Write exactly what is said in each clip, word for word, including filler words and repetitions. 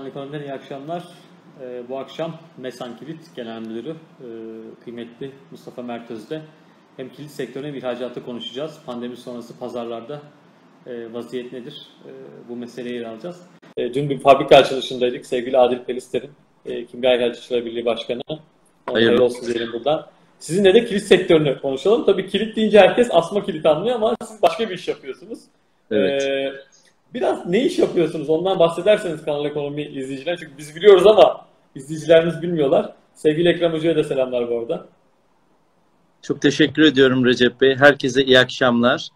Kanal Ekonomi'den iyi akşamlar. Ee, bu akşam Mesan Kilit Genel Müdürü e, kıymetli Mustafa Mertöz'de hem kilit sektörüne ve ihracatı konuşacağız. Pandemi sonrası pazarlarda e, vaziyet nedir? E, bu meseleyi ele alacağız. E, dün bir fabrika açılışındaydık. Sevgili Adil Pelister'in, e, Kim Gaye Birliği Başkanı. Hayırlı olsun diyelim buradan. Sizinle de kilit sektörünü konuşalım. Tabii kilit deyince herkes asma kilit anlıyor ama siz başka bir iş yapıyorsunuz. Evet. E, Biraz ne iş yapıyorsunuz? Ondan bahsederseniz Kanal Ekonomi izleyiciler. Çünkü biz biliyoruz ama izleyicilerimiz bilmiyorlar. Sevgili Ekrem Hoca'ya da selamlar bu arada. Çok teşekkür ediyorum Recep Bey. Herkese iyi akşamlar.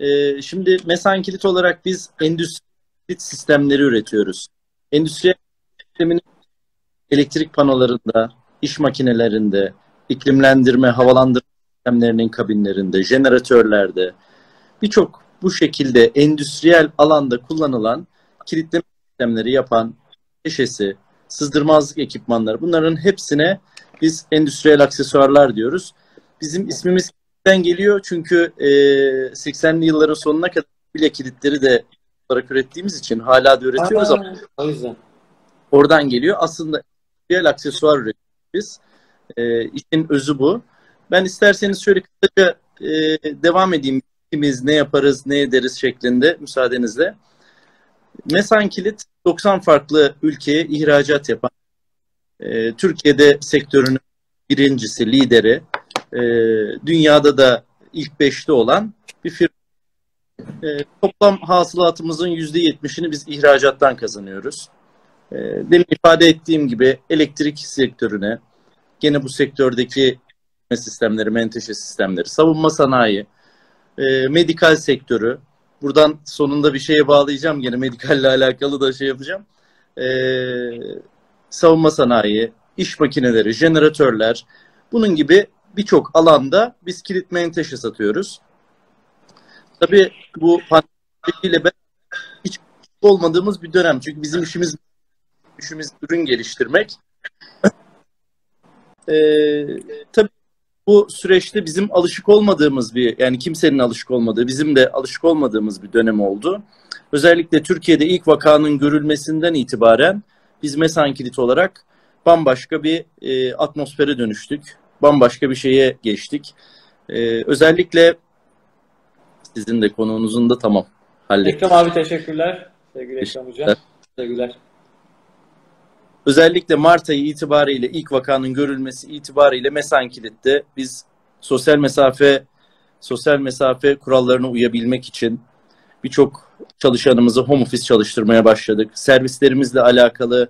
Ee, şimdi Mesan Kilit olarak biz endüstri sistemleri üretiyoruz. Endüstri sisteminin elektrik panolarında, iş makinelerinde, iklimlendirme, havalandırma sistemlerinin kabinlerinde, jeneratörlerde birçok bu şekilde endüstriyel alanda kullanılan kilitleme sistemleri yapan şişesi, sızdırmazlık ekipmanları, bunların hepsine biz endüstriyel aksesuarlar diyoruz. Bizim ismimiz kilitten geliyor çünkü e, seksenli yılların sonuna kadar bile kilitleri de olarak ürettiğimiz için hala da üretiyoruz. Aa, ama o yüzden oradan geliyor. Aslında endüstriyel aksesuar üretiyoruz biz. E, işin özü bu. Ben isterseniz şöyle kısaca e, devam edeyim. Biz ne yaparız, ne ederiz şeklinde müsaadenizle. Mesan Kilit doksan farklı ülkeye ihracat yapan, e, Türkiye'de sektörünün birincisi, lideri, e, dünyada da ilk beşte olan bir firma. E, toplam hasılatımızın yüzde yetmişini biz ihracattan kazanıyoruz. E, demin ifade ettiğim gibi elektrik sektörüne, gene bu sektördeki sistemleri, menteşe sistemleri, savunma sanayi, E, medikal sektörü, buradan sonunda bir şeye bağlayacağım, gene medikalle alakalı da şey yapacağım. E, savunma sanayi, iş makineleri, jeneratörler, bunun gibi birçok alanda biz kilit menteşe satıyoruz. Tabii bu pandemiyle hiç olmadığımız bir dönem, çünkü bizim işimiz işimiz ürün geliştirmek. e, tabii bu süreçte bizim alışık olmadığımız bir, yani kimsenin alışık olmadığı, bizim de alışık olmadığımız bir dönem oldu. Özellikle Türkiye'de ilk vakanın görülmesinden itibaren biz Mesan Kilit olarak bambaşka bir e, atmosfere dönüştük. Bambaşka bir şeye geçtik. E, özellikle sizin de konuğunuzun da tamam hallettik. Ekrem abi teşekkürler. Sevgili Ekrem Hocam. Teşekkürler. Özellikle Mart ayı itibariyle, ilk vakanın görülmesi itibariyle Mesan Kilit'te biz sosyal mesafe sosyal mesafe kurallarına uyabilmek için birçok çalışanımızı home office çalıştırmaya başladık. Servislerimizle alakalı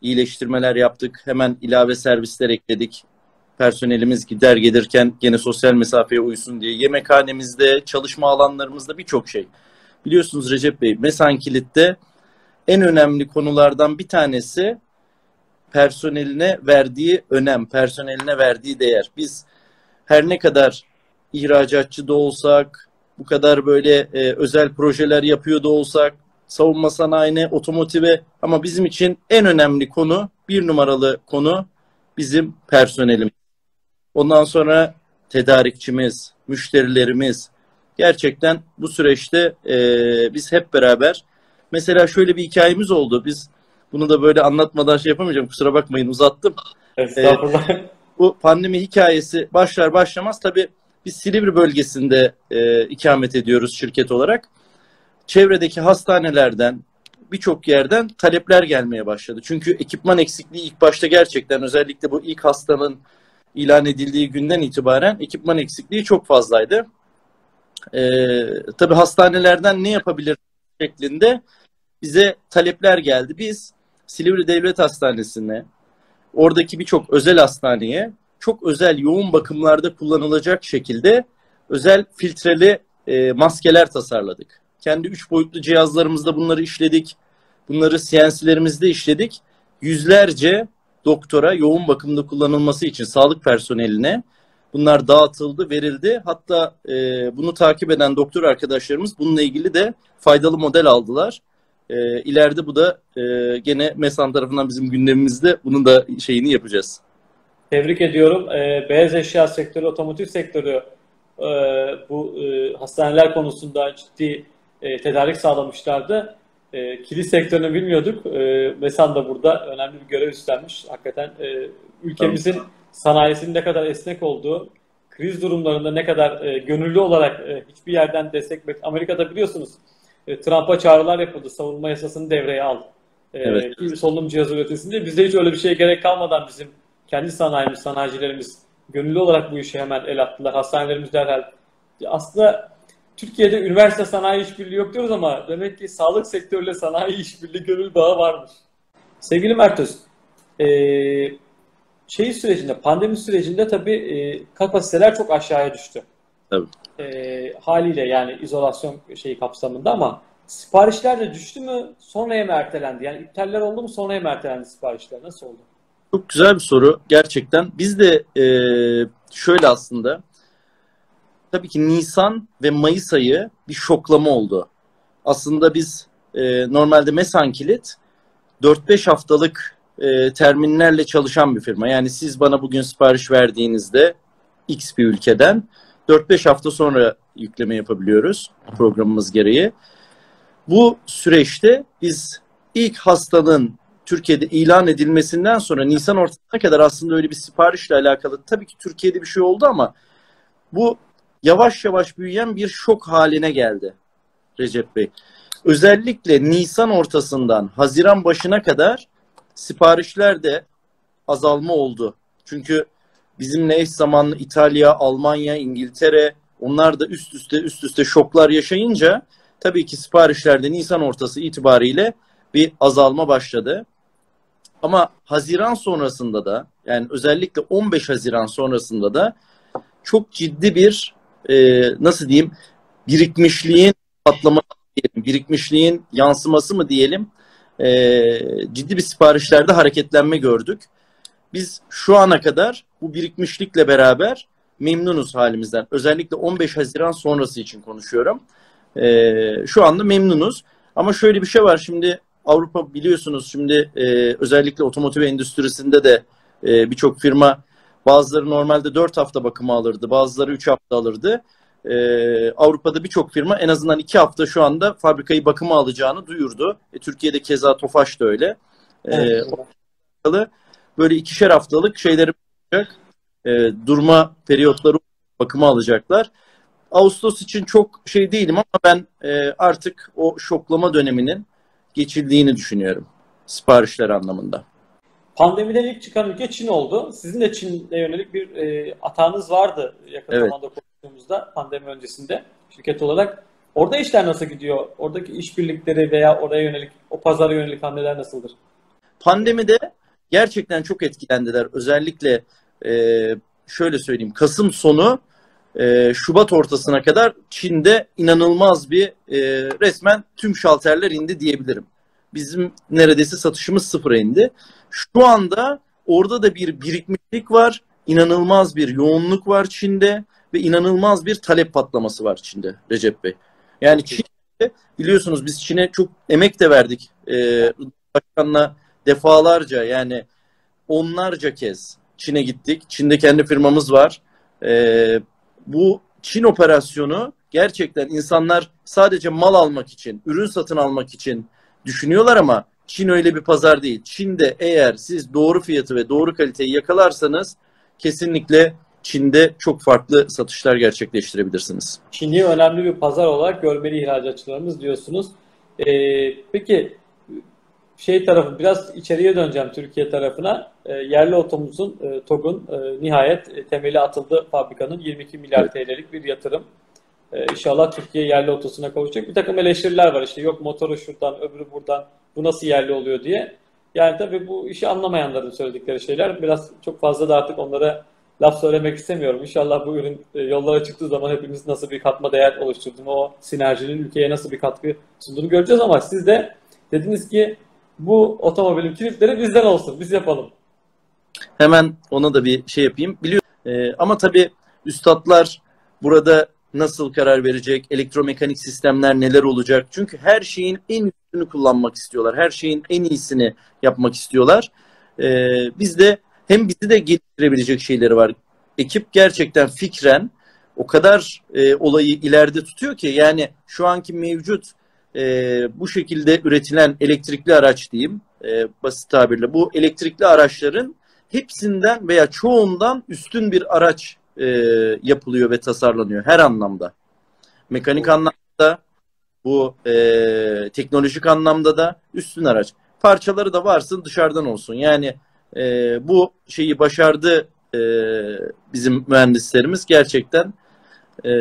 iyileştirmeler yaptık. Hemen ilave servisler ekledik. Personelimiz gider gelirken gene sosyal mesafeye uysun diye yemekhanemizde, çalışma alanlarımızda birçok şey. Biliyorsunuz Recep Bey, Mesan Kilit'te en önemli konulardan bir tanesi personeline verdiği önem, personeline verdiği değer. Biz her ne kadar ihracatçı da olsak, bu kadar böyle e, özel projeler yapıyor da olsak, savunma sanayine, otomotive, ama bizim için en önemli konu, bir numaralı konu bizim personelimiz. Ondan sonra tedarikçimiz, müşterilerimiz. Gerçekten bu süreçte e, biz hep beraber, mesela şöyle bir hikayemiz oldu. Biz bunu da böyle anlatmadan şey yapamayacağım. Kusura bakmayın, uzattım. Estağfurullah. Ee, bu pandemi hikayesi başlar başlamaz. Tabii biz Silivri bölgesinde e, ikamet ediyoruz şirket olarak. Çevredeki hastanelerden, birçok yerden talepler gelmeye başladı. Çünkü ekipman eksikliği ilk başta gerçekten, özellikle bu ilk hastanın ilan edildiği günden itibaren ekipman eksikliği çok fazlaydı. E, tabii hastanelerden ne yapabilir şeklinde bize talepler geldi. Biz Silivri Devlet Hastanesi'ne, oradaki birçok özel hastaneye çok özel yoğun bakımlarda kullanılacak şekilde özel filtreli e, maskeler tasarladık. Kendi üç boyutlu cihazlarımızda bunları işledik. Bunları C N C'lerimizde işledik. Yüzlerce doktora yoğun bakımda kullanılması için sağlık personeline bunlar dağıtıldı, verildi. Hatta e, bunu takip eden doktor arkadaşlarımız bununla ilgili de faydalı model aldılar. E, ileride bu da e, gene Mesan tarafından bizim gündemimizde, bunun da şeyini yapacağız. Tebrik ediyorum. E, beyaz eşya sektörü, otomotiv sektörü e, bu e, hastaneler konusunda ciddi e, tedarik sağlamışlardı. E, kilit sektörünü bilmiyorduk. E, Mesan da burada önemli bir görev üstlenmiş. Hakikaten e, ülkemizin tabii, sanayisinin ne kadar esnek olduğu, kriz durumlarında ne kadar e, gönüllü olarak e, hiçbir yerden destek... Amerika'da biliyorsunuz e, Trump'a çağrılar yapıldı. Savunma yasasını devreye al. E, evet. Solunum cihazı üretilsin. Bizde hiç öyle bir şeye gerek kalmadan bizim kendi sanayimiz, sanayicilerimiz gönüllü olarak bu işe hemen el attılar. Hastanelerimiz derhal. Aslında Türkiye'de üniversite sanayi işbirliği yok diyoruz ama demek ki sağlık sektörüyle sanayi işbirliği gönül bağı varmış. Sevgili Mertöz, e, şey sürecinde, pandemi sürecinde tabii e, kapasiteler çok aşağıya düştü. Tabii. E, haliyle yani izolasyon şeyi kapsamında ama siparişler de düştü mü, sonraya mı ertelendi? Yani iptaller oldu mu, sonraya mı ertelendi siparişler? Nasıl oldu? Çok güzel bir soru gerçekten. Biz de e, şöyle aslında, tabii ki Nisan ve Mayıs ayı bir şoklama oldu. Aslında biz e, normalde Mesan Kilit dört beş haftalık e, terminlerle çalışan bir firma. Yani siz bana bugün sipariş verdiğinizde X bir ülkeden dört beş hafta sonra yükleme yapabiliyoruz programımız gereği. Bu süreçte biz ilk hastanın Türkiye'de ilan edilmesinden sonra Nisan ortasına kadar aslında öyle bir siparişle alakalı tabii ki Türkiye'de bir şey oldu ama bu yavaş yavaş büyüyen bir şok haline geldi Recep Bey. Özellikle Nisan ortasından Haziran başına kadar siparişlerde azalma oldu. Çünkü bizimle eş zamanlı İtalya, Almanya, İngiltere onlar da üst üste üst üste şoklar yaşayınca tabii ki siparişlerde Nisan ortası itibariyle bir azalma başladı. Ama Haziran sonrasında da yani özellikle on beş Haziran sonrasında da çok ciddi bir Ee, nasıl diyeyim, birikmişliğin patlaması diyelim, birikmişliğin yansıması mı diyelim, ee, ciddi bir siparişlerde hareketlenme gördük. Biz şu ana kadar bu birikmişlikle beraber memnunuz halimizden. Özellikle on beş Haziran sonrası için konuşuyorum. Ee, şu anda memnunuz. Ama şöyle bir şey var, şimdi Avrupa biliyorsunuz şimdi e, özellikle otomotiv endüstrisinde de e, birçok firma, bazıları normalde dört hafta bakıma alırdı, bazıları üç hafta alırdı. Ee, Avrupa'da birçok firma en azından iki hafta şu anda fabrikayı bakıma alacağını duyurdu. E, Türkiye'de keza TOFAŞ da öyle. Ee, evet. Böyle ikişer haftalık şeyleri olacak, e, durma periyotları bakıma alacaklar. Ağustos için çok şey değilim ama ben e, artık o şoklama döneminin geçildiğini düşünüyorum siparişler anlamında. Pandemiden ilk çıkan ülke Çin oldu. Sizin de Çin'le yönelik bir e, atağınız vardı yakın evet. zamanda konuştuğumuzda pandemi öncesinde şirket olarak. Orada işler nasıl gidiyor? Oradaki işbirlikleri veya oraya yönelik, o pazara yönelik hamleler nasıldır? Pandemide gerçekten çok etkilendiler. Özellikle e, şöyle söyleyeyim, Kasım sonu e, Şubat ortasına kadar Çin'de inanılmaz bir e, resmen tüm şalterler indi diyebilirim. Bizim neredeyse satışımız sıfıra indi. Şu anda orada da bir birikmişlik var, inanılmaz bir yoğunluk var Çin'de ve inanılmaz bir talep patlaması var Çin'de Recep Bey. Yani Çin'de biliyorsunuz biz Çin'e çok emek de verdik. Ee, başkanla defalarca yani onlarca kez Çin'e gittik. Çin'de kendi firmamız var. Ee, bu Çin operasyonu gerçekten insanlar sadece mal almak için, ürün satın almak için düşünüyorlar ama Çin öyle bir pazar değil. Çin'de eğer siz doğru fiyatı ve doğru kaliteyi yakalarsanız kesinlikle Çin'de çok farklı satışlar gerçekleştirebilirsiniz. Çin'i önemli bir pazar olarak görmeli ihracatçılarımız diyorsunuz. Ee, peki şey tarafı biraz içeriye döneceğim Türkiye tarafına. Ee, yerli otomuzun, e, TOG'un e, nihayet temeli atıldı fabrikanın yirmi iki milyar evet. T L'lik bir yatırım. Ee, inşallah Türkiye yerli otosuna kavuşacak. Bir takım eleştiriler var işte, yok motoru şuradan öbürü buradan, bu nasıl yerli oluyor diye. Yani tabii bu işi anlamayanların söyledikleri şeyler biraz çok fazla da artık onlara laf söylemek istemiyorum. İnşallah bu ürün yollara çıktığı zaman hepimiz nasıl bir katma değer oluşturduğunu, o sinerjinin ülkeye nasıl bir katkı sunduğunu göreceğiz ama siz de dediniz ki bu otomobilin kilitleri bizden olsun, biz yapalım. Hemen ona da bir şey yapayım. Biliyorum. Ee, ama tabii üstadlar burada nasıl karar verecek, elektromekanik sistemler neler olacak? Çünkü her şeyin en üstünü kullanmak istiyorlar. Her şeyin en iyisini yapmak istiyorlar. Ee, bizde hem bizi de geliştirebilecek şeyleri var. Ekip gerçekten fikren o kadar e, olayı ileride tutuyor ki yani şu anki mevcut e, bu şekilde üretilen elektrikli araç diyeyim e, basit tabirle, bu elektrikli araçların hepsinden veya çoğundan üstün bir araç e, yapılıyor ve tasarlanıyor her anlamda. Mekanik anlamda, bu e, teknolojik anlamda da üstün araç. Parçaları da varsın, dışarıdan olsun. Yani e, bu şeyi başardı e, bizim mühendislerimiz gerçekten. E,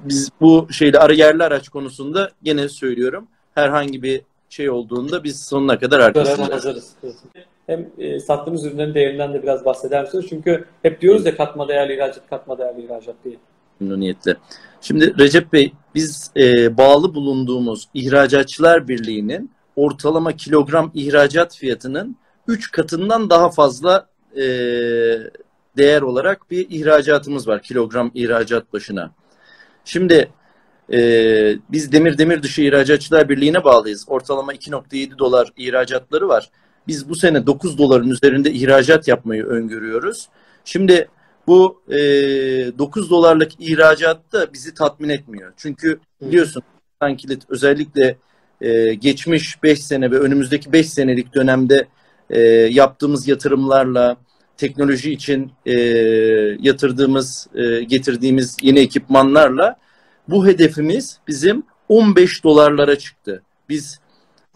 biz bu şeyle ara yerli araç konusunda gene söylüyorum. Herhangi bir şey olduğunda biz sonuna kadar arkasındayız. Hem e, sattığımız ürünlerin değerinden de biraz bahseder misiniz? Çünkü hep diyoruz ya katma değerli ihracat, katma değerli ihracat diye. Memnuniyetle. Şimdi Recep Bey, biz e, bağlı bulunduğumuz İhracatçılar Birliği'nin ortalama kilogram ihracat fiyatının üç katından daha fazla e, değer olarak bir ihracatımız var. Kilogram ihracat başına. Şimdi e, biz Demir Demirdışı İhracatçılar Birliği'ne bağlıyız. Ortalama iki nokta yedi dolar ihracatları var. Biz bu sene dokuz doların üzerinde ihracat yapmayı öngörüyoruz. Şimdi bu e, dokuz dolarlık ihracat da bizi tatmin etmiyor. Çünkü biliyorsun Mesan Kilit özellikle e, geçmiş beş sene ve önümüzdeki beş senelik dönemde e, yaptığımız yatırımlarla, teknoloji için e, yatırdığımız, e, getirdiğimiz yeni ekipmanlarla bu hedefimiz bizim on beş dolarlara çıktı. Biz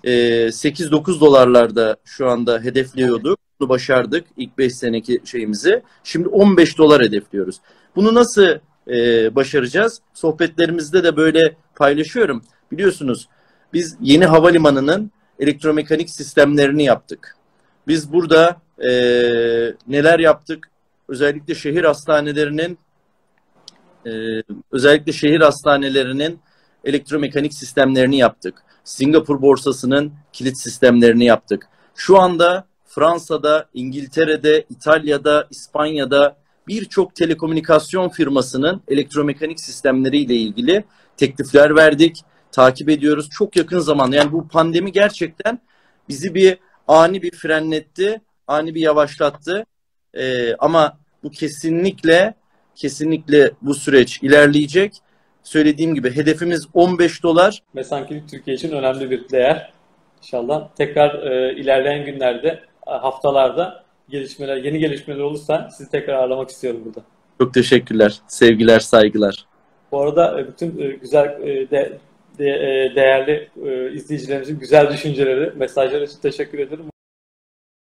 e, sekiz dokuz dolarlarda şu anda hedefliyorduk. Başardık ilk beş seneki şeyimizi. Şimdi on beş dolar hedefliyoruz. Bunu nasıl e, başaracağız? Sohbetlerimizde de böyle paylaşıyorum. Biliyorsunuz biz yeni havalimanının elektromekanik sistemlerini yaptık. Biz burada e, neler yaptık? Özellikle şehir hastanelerinin e, özellikle şehir hastanelerinin elektromekanik sistemlerini yaptık. Singapur borsasının kilit sistemlerini yaptık. Şu anda Fransa'da, İngiltere'de, İtalya'da, İspanya'da birçok telekomünikasyon firmasının elektromekanik sistemleriyle ilgili teklifler verdik, takip ediyoruz. Çok yakın zamanda, yani bu pandemi gerçekten bizi bir ani bir frenletti, ani bir yavaşlattı. Ee, ama bu kesinlikle, kesinlikle bu süreç ilerleyecek. Söylediğim gibi hedefimiz on beş dolar. Mesan Kilit Türkiye için önemli bir değer. İnşallah tekrar e, ilerleyen günlerde, haftalarda gelişmeler, yeni gelişmeler olursa sizi tekrar ağırlamak istiyorum burada. Çok teşekkürler. Sevgiler, saygılar. Bu arada bütün güzel de, de, değerli izleyicilerimizin güzel düşünceleri, mesajları için teşekkür ederim.